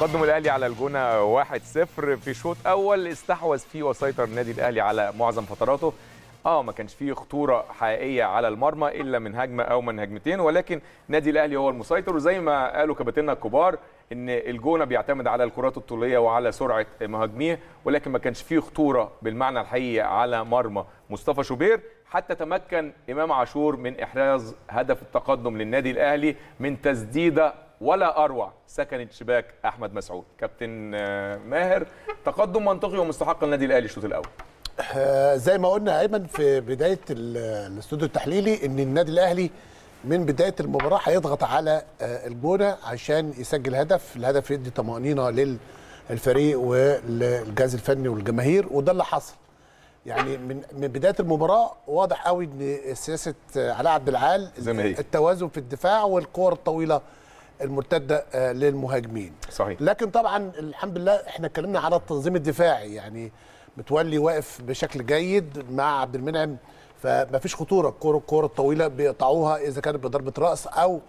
تقدم الأهلي على الجونة 1-0 في شوط أول استحوذ فيه وسيطر النادي الأهلي على معظم فتراته. ما كانش فيه خطورة حقيقية على المرمى إلا من هجمة أو من هجمتين، ولكن نادي الأهلي هو المسيطر. وزي ما قالوا كباتننا الكبار إن الجونة بيعتمد على الكرات الطولية وعلى سرعة مهاجميه، ولكن ما كانش فيه خطورة بالمعنى الحقيقي على مرمى مصطفى شوبير. حتى تمكن إمام عاشور من إحراز هدف التقدم للنادي الأهلي من تسديدة ولا أروع سكنت شباك أحمد مسعود. كابتن ماهر، تقدم منطقي ومستحق النادي الأهلي الشوط الأول. زي ما قلنا أيمن في بداية الاستوديو التحليلي إن النادي الأهلي من بداية المباراة هيضغط على الجونة عشان يسجل هدف، الهدف يدي طمأنينة للفريق والجهاز الفني والجماهير، وده اللي حصل. يعني من بداية المباراة واضح قوي إن سياسة علاء عبد العال التوازن في الدفاع والكور الطويلة المرتده للمهاجمين. صحيح. لكن طبعا الحمد لله احنا اتكلمنا على التنظيم الدفاعي، يعني متولي واقف بشكل جيد مع عبد المنعم، فما فيش خطوره. الكوره الطويله بيقطعوها اذا كانت بضربه راس او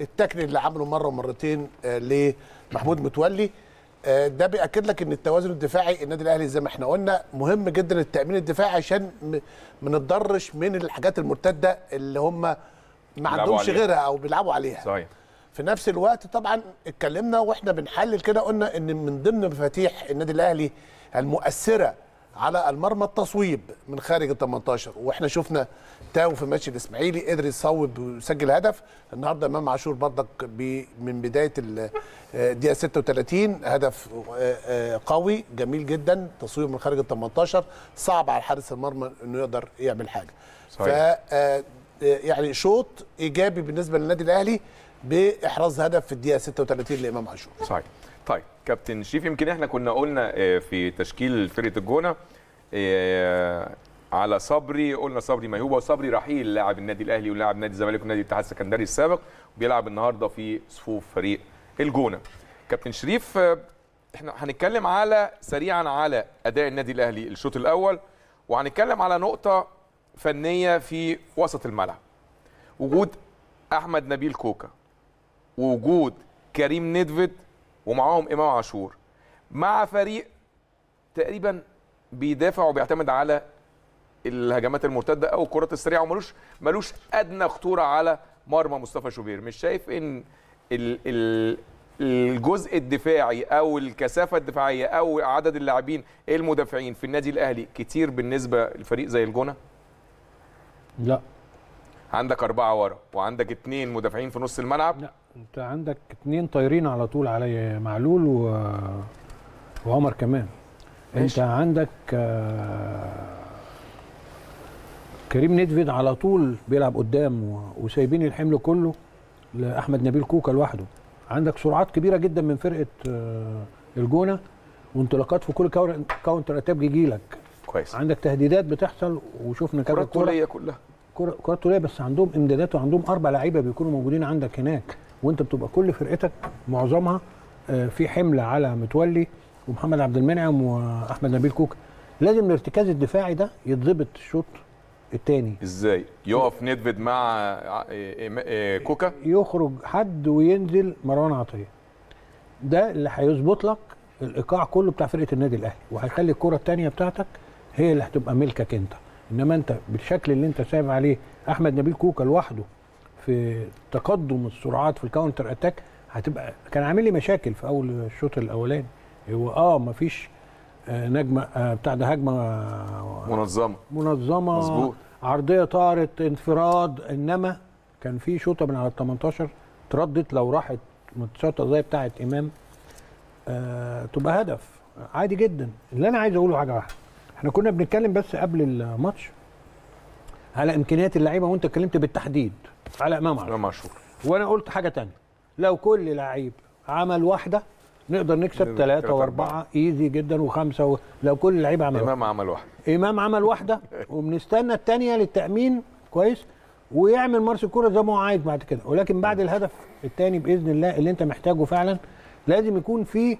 التكني اللي عمله مره ومرتين لمحمود متولي. ده بياكد لك ان التوازن الدفاعي النادي الاهلي زي ما احنا قلنا مهم جدا، التامين الدفاعي عشان ما نتضرش من الحاجات المرتده اللي هم ما عندهمش غيرها او بيلعبوا عليها. صحيح. في نفس الوقت طبعا اتكلمنا واحنا بنحلل كده قلنا ان من ضمن مفاتيح النادي الاهلي المؤثره على المرمى التصويب من خارج ال 18، واحنا شفنا تاو في ماتش الاسماعيلي قدر يصوب ويسجل هدف. النهارده امام عاشور برضك من بدايه الدقيقه 36 هدف قوي جميل جدا، تصويب من خارج ال 18 صعب على حارس المرمى انه يقدر يعمل حاجه. صحيح. يعني شوط ايجابي بالنسبه للنادي الاهلي باحراز هدف في الدقيقه 36 لامام عاشور. صحيح. طيب كابتن شريف، يمكن احنا كنا قلنا في تشكيل فرقه الجونه على صبري، قلنا صبري ميهوبة، وصبري رحيل لاعب النادي الاهلي ولاعب نادي الزمالك ونادي الاتحاد السكندري السابق، وبيلعب النهارده في صفوف فريق الجونه. كابتن شريف، احنا هنتكلم سريعا على اداء النادي الاهلي الشوط الاول، وهنتكلم على نقطه فنيه في وسط الملعب. وجود احمد نبيل كوكا ووجود كريم نيدفيد ومعاهم إمام عاشور مع فريق تقريبا بيدافع وبيعتمد على الهجمات المرتده او الكرات السريعه، وملوش ادنى خطوره على مرمى مصطفى شوبير. مش شايف ان الجزء الدفاعي او الكثافه الدفاعيه او عدد اللاعبين المدافعين في النادي الاهلي كتير بالنسبه لفريق زي الجونه؟ لا، عندك 4 ورا وعندك 2 مدافعين في نص الملعب. لا، انت عندك 2 طايرين على طول، علي معلول وعمر كمال. انت عندك كريم نيدفيد على طول بيلعب قدام وسايبين الحمل كله لاحمد نبيل كوكا لوحده. عندك سرعات كبيره جدا من فرقه الجونه، وانطلاقات في كل كاونتر اتاك بيجيلك كويس. عندك تهديدات بتحصل، وشفنا كذا كره كلها كرات طوليه، بس عندهم امدادات وعندهم 4 لعيبه بيكونوا موجودين عندك هناك، وانت بتبقى كل فرقتك معظمها في حمله على متولي ومحمد عبد المنعم واحمد نبيل كوكا. لازم الارتكاز الدفاعي ده يتظبط الشوط الثاني. ازاي؟ يقف نيدفيد مع كوكا، يخرج حد وينزل مروان عطيه. ده اللي هيظبط لك الايقاع كله بتاع فرقه النادي الاهلي، وهيخلي الكره الثانيه بتاعتك هي اللي هتبقى ملكك انت. انما انت بالشكل اللي انت سايب عليه احمد نبيل كوكا لوحده في تقدم السرعات في الكاونتر اتاك هتبقى كان عامل لي مشاكل في اول الشوط الاولاني. هو مفيش نجمه بتاع ده، هجمه منظمه مظبوط، عرضيه طارت، انفراد، انما كان في شوطه من على ال 18 اتردت، لو راحت متشوطه زي بتاعه امام تبقى هدف عادي جدا. اللي انا عايز اقوله حاجه واحده، احنا كنا بنتكلم بس قبل الماتش على امكانيات اللعيبه، وانت اتكلمت بالتحديد على امام عاشور، وانا قلت حاجه ثانيه، لو كل لعيب عمل واحده نقدر نكسب 3 و4 ايزي جدا و5 لو كل لعيب عمل واحده. امام عمل واحده وبنستنى الثانيه للتامين كويس، ويعمل مارس الكوره زي ما هو عايز بعد كده. ولكن بعد الهدف الثاني باذن الله اللي انت محتاجه فعلا، لازم يكون في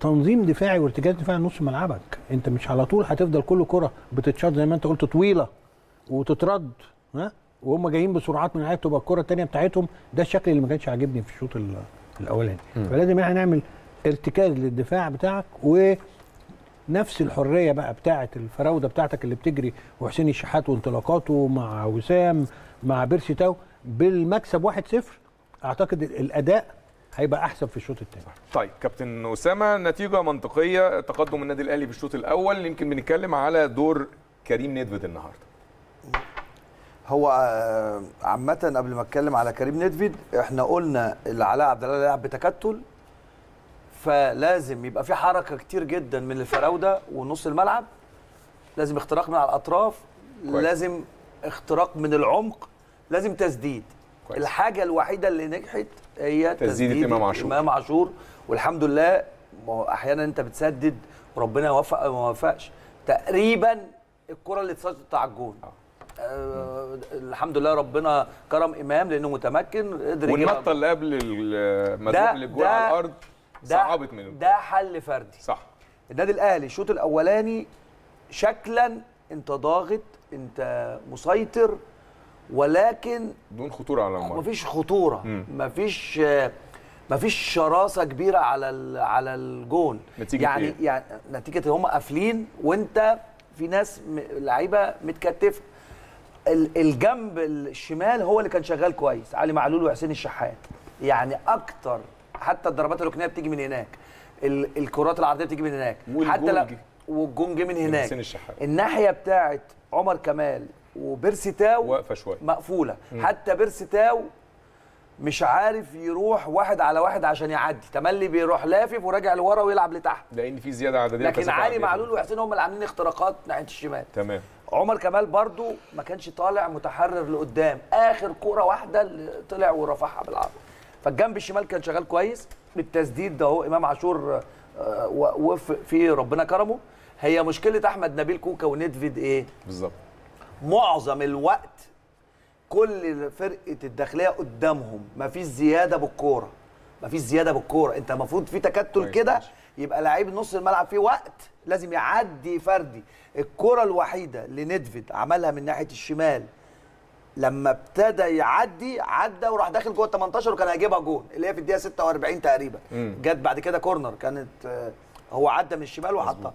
تنظيم دفاعي وارتكاز دفاعي نص ملعبك. انت مش على طول هتفضل كل كره بتتشاط زي ما انت قلت طويله وتترد، وهم جايين بسرعات من عيب تبقى الكره الثانيه بتاعتهم. ده الشكل اللي ما كانش عاجبني في الشوط الاولاني، فلازم احنا نعمل ارتكاز للدفاع بتاعك ونفس الحريه بقى بتاعه الفراوده بتاعتك اللي بتجري وحسين الشحات وانطلاقاته مع وسام مع بيرسي تاو بالمكسب 1-0. اعتقد الاداء هيبقى احسن في الشوط الثاني. طيب كابتن اسامه، نتيجه منطقيه، تقدم النادي الاهلي بالشوط الاول. يمكن بنتكلم على دور كريم نيدفيد النهارده. هو عامه قبل ما اتكلم على كريم نيدفيد احنا قلنا ان علاء عبد العال لعب بتكتل، فلازم يبقى في حركه كتير جدا من الفراوده ونص الملعب، لازم اختراق من على الاطراف كويس. لازم اختراق من العمق، لازم تسديد كويس. الحاجه الوحيده اللي نجحت هي تسديد إمام عاشور، والحمد لله احيانا انت بتسدد وربنا يوفق ما يوفقش. تقريبا الكره اللي اتسددت على الجون الحمد لله ربنا كرم امام لانه متمكن قدر يجيبها، والنطه اللي قبل المدروب اللي جوه على الارض صعبت منه. ده حل فردي صح. النادي الاهلي الشوط الاولاني شكلا انت ضاغط، انت مسيطر، ولكن بدون خطوره على المرمى. مفيش خطوره، مفيش شراسه كبيره على الجون. نتيجة يعني نتيجه هم قافلين وانت في ناس لعيبه متكتفه. الجنب الشمال هو اللي كان شغال كويس، علي معلول وحسين الشحات، يعني اكتر حتى الضربات الركنيه بتيجي من هناك، الكرات العرضيه بتيجي من هناك، والجون جه من هناك. الناحيه بتاعت عمر كمال وبيرسي تاو واقفه شويه مقفوله، حتى بيرسي تاو مش عارف يروح واحد على واحد عشان يعدي، تملي بيروح لافف وراجع لورا ويلعب لتحت، لان في زياده عدديه. لكن علي معلول وحسين هم اللي عاملين اختراقات ناحيه الشمال. تمام. عمر كمال برضو ما كانش طالع متحرر لقدام، اخر كوره واحده اللي طلع ورفعها بالعرض. فالجنب الشمال كان شغال كويس بالتسديد ده اهو. امام عاشور وفي ربنا كرمه. هي مشكله احمد نبيل كوكا ونيدفيد ايه؟ بالظبط. معظم الوقت كل فرقه الداخليه قدامهم، مفيش زياده بالكوره، انت المفروض في تكتل كده، يبقى لعيب نص الملعب في وقت لازم يعدي فردي. الكره الوحيده اللي نيدفيد عملها من ناحيه الشمال لما ابتدى يعدي، عدى وراح داخل جوه ال 18 وكان هيجيبها جون، اللي هي في الدقيقه 46 تقريبا. جت بعد كده كورنر، كانت هو عدى من الشمال وحطها.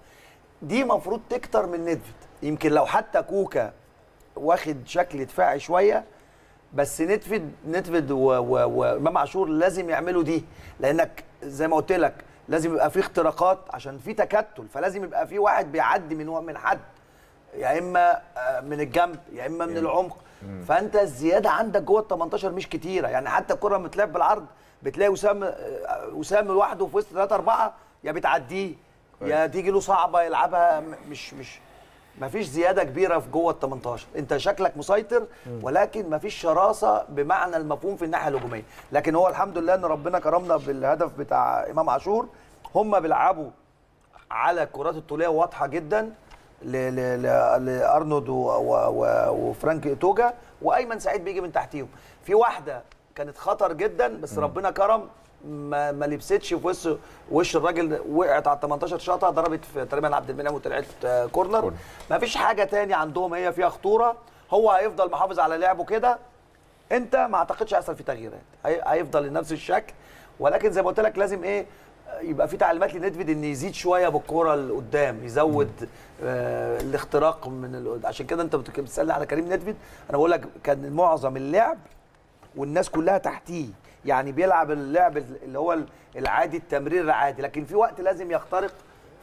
دي مفروض تكتر من نيدفيد. يمكن لو حتى كوكا واخد شكل دفاعي شويه، بس نيدفيد وامام عاشور لازم يعملوا دي، لانك زي ما قلت لك لازم يبقى في اختراقات عشان في تكتل، فلازم يبقى في واحد بيعدي من حد، يا اما من الجنب يا اما من العمق. فانت الزياده عندك جوه ال 18 مش كتيره، يعني حتى الكره لما بتلعب بالعرض بتلاقي وسام لوحده في وسط 3-4، يا بتعديه يا تيجي له صعبه يلعبها. مش مفيش زياده كبيره في جوه ال 18. انت شكلك مسيطر ولكن مفيش شراسه بمعنى المفهوم في الناحيه الهجوميه. لكن هو الحمد لله ان ربنا كرمنا بالهدف بتاع امام عاشور. هم بيلعبوا على الكرات الطوليه واضحه جدا لارنولد وفرانك توجا، وايمن سعيد بيجي من تحتيهم. في واحده كانت خطر جدا بس ربنا كرم، ما لبستش في وش الراجل، وقعت على 18 شاطه، ضربت في تقريبا عبد المنعم وطلعت كورنر. ما فيش حاجه تاني عندهم هي فيها خطوره. هو هيفضل محافظ على لعبه كده، انت ما اعتقدش هيحصل في تغييرات، هيفضل لنفس الشكل. ولكن زي ما قلت لك لازم ايه، يبقى في تعليمات لنيدفيد ان يزيد شويه بالكوره لقدام، يزود الاختراق عشان كده انت بتسالني على كريم نيدفيد، انا بقول لك كان معظم اللعب والناس كلها تحتيه، يعني بيلعب اللعب اللي هو العادي، التمرير العادي، لكن في وقت لازم يخترق،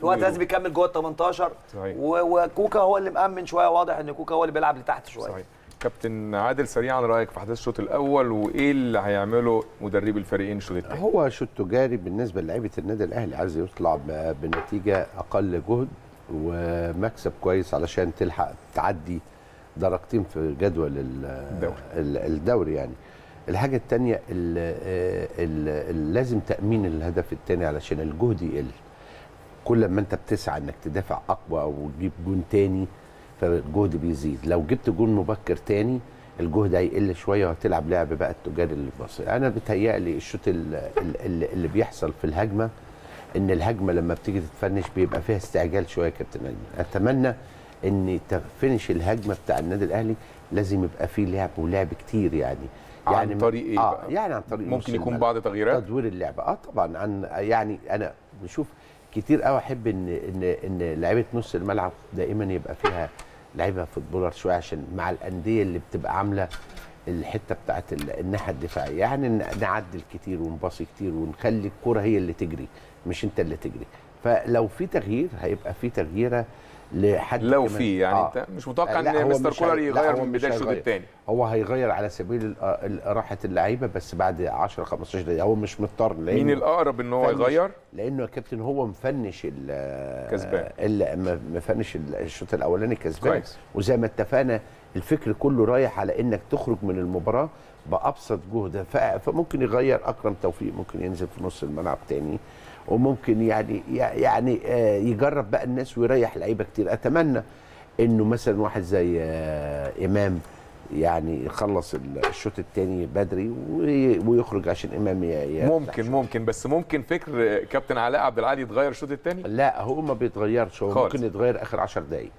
في وقت لازم يكمل جوه ال 18. وكوكا هو اللي مأمن شويه، واضح ان كوكا هو اللي بيلعب لتحت شويه. صحيح. كابتن عادل، سريعا رايك في احداث الشوط الاول وايه اللي هيعمله مدرب الفريقين الشوط الثاني؟ هو شوط تجاري بالنسبه للاعيبه النادي الاهلي، عايز يطلع بنتيجه اقل جهد ومكسب كويس علشان تلحق تعدي درجتين في جدول الدوري. يعني الحاجة التانية لازم تأمين الهدف التاني علشان الجهد يقل. كل ما انت بتسعى انك تدافع اقوى او تجيب جون تاني فالجهد بيزيد. لو جبت جون مبكر تاني الجهد هيقل شوية، وهتلعب لعب بقى التجاري اللي بسيط. انا بتهيألي الشوط اللي بيحصل في الهجمة، ان الهجمة لما بتيجي تتفنش بيبقى فيها استعجال شوية. كابتن ايمن، اتمنى ان تفنش الهجمة بتاع النادي الاهلي لازم يبقى فيه لعب ولعب كتير يعني. عن طريق ايه بقى؟ يعني عن طريق ممكن يكون بعض تغييرات تدوير اللعبه طبعا. عن يعني انا بشوف كتير قوي احب ان لعيبه نص الملعب دائما يبقى فيها لعيبه فوتبولر شويه، عشان مع الانديه اللي بتبقى عامله الحته بتاعت الناحيه الدفاعيه، يعني نعدل كتير ونباصي كتير ونخلي الكره هي اللي تجري مش انت اللي تجري. فلو في تغيير هيبقى في تغييره لحد لو في يعني انت مش متوقع ان مستر كولر يغير من بدايه الشوط الثاني. هو هيغير على سبيل راحه اللعيبه بس بعد 10 15 دقيقه، هو مش مضطر. مين الاقرب ان هو يغير؟ لانه يا كابتن هو مفنش الكسبان، مفنش الشوط الاولاني كسبان، وزي ما اتفقنا الفكر كله رايح على انك تخرج من المباراه بابسط جهد. فممكن يغير اكرم توفيق، ممكن ينزل في نص الملعب تاني، وممكن يعني يجرب بقى الناس ويريح لعيبه كتير. اتمنى انه مثلا واحد زي امام يعني يخلص الشوط الثاني بدري ويخرج، عشان امام ممكن بس ممكن فكر كابتن علاء عبد العال يتغير الشوط الثاني. لا هو ما بيتغيرش، هو ممكن يتغير اخر 10 دقائق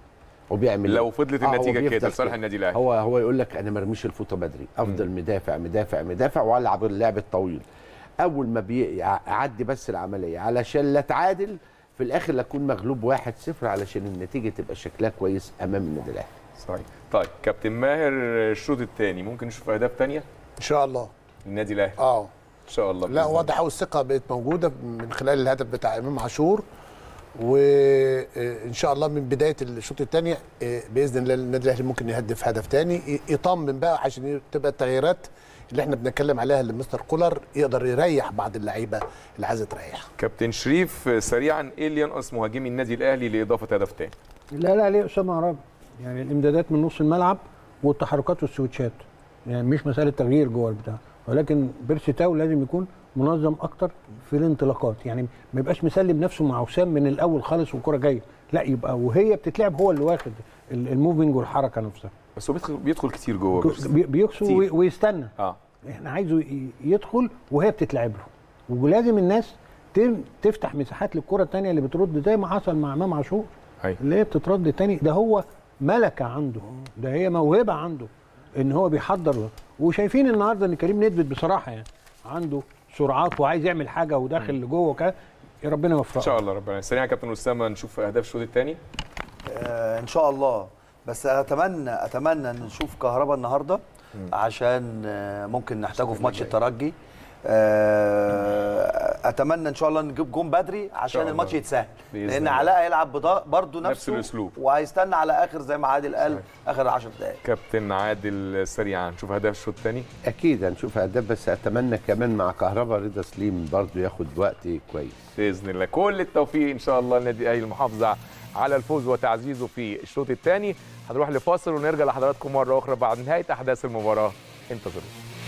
وبيعمل لو فضلت النتيجه كده لصالح النادي الاهلي. هو يقول لك انا ما ارميش الفوطه بدري، افضل مدافع مدافع مدافع والعب اللعب الطويل. اول ما بيعدي بس العمليه علشان لا اتعادل في الاخر، لا اكون مغلوب 1-0 علشان النتيجه تبقى شكلها كويس امام النادي الاهلي. صحيح. طيب كابتن ماهر، الشوط الثاني ممكن نشوف اهداف ثانيه ان شاء الله للنادي الاهلي؟ ان شاء الله. لا واضحه والثقه بقت موجوده من خلال الهدف بتاع امام عاشور، وان شاء الله من بدايه الشوط الثاني باذن الله النادي الاهلي ممكن يهدف هدف ثاني يطمن بقى، عشان تبقى التغييرات اللي احنا بنتكلم عليها اللي مستر كولر يقدر يريح بعض اللعيبه اللي عايزه تريح. كابتن شريف، سريعا ايه اللي ينقص مهاجمي النادي الاهلي لاضافه هدف ثاني؟ لا عليه اسامه عرابي، يعني الامدادات من نص الملعب والتحركات والسويتشات، يعني مش مساله تغيير جوه البتاع، ولكن بيرسي تاو لازم يكون منظم اكتر في الانطلاقات، يعني ما يبقاش مسلم نفسه مع وسام من الاول خالص والكره جايه، لا يبقى وهي بتتلعب هو اللي واخد الموفمنج والحركه نفسها. بس هو بيدخل كتير جوه، بيكسو ويستنى. احنا عايزه يدخل وهي بتتلعب له، ولازم الناس تفتح مساحات للكره الثانيه اللي بترد زي ما حصل مع امام عاشور اللي هي بتترد تاني. ده هو ملكه عنده، ده هي موهبه عنده ان هو بيحضر له. وشايفين النهارده ان كريم نيدفيد بصراحه يعني عنده سرعات وعايز يعمل حاجه وداخل لجوه كده، ربنا يوفقه ان شاء الله. ربنا. سريع يا كابتن اسامه، نشوف اهداف الشوط الثاني ان شاء الله. بس اتمنى ان نشوف كهربا النهارده، عشان ممكن نحتاجه في ماتش الترجي. اتمنى ان شاء الله نجيب جون بدري عشان الماتش يتسهل، لان علاء هيلعب برضه نفس الاسلوب وهيستنى على اخر زي ما عادل قال اخر 10 دقائق. كابتن عادل، سريعا هنشوف اهداف الشوط الثاني؟ اكيد هنشوف اهداف، بس اتمنى كمان مع كهربا رضا سليم برضه ياخد وقت كويس باذن الله. كل التوفيق ان شاء الله لنادي الاهلي المحافظه على الفوز وتعزيزه في الشوط الثاني. هنروح لفاصل ونرجع لحضراتكم مره اخرى بعد نهايه احداث المباراه، انتظروا.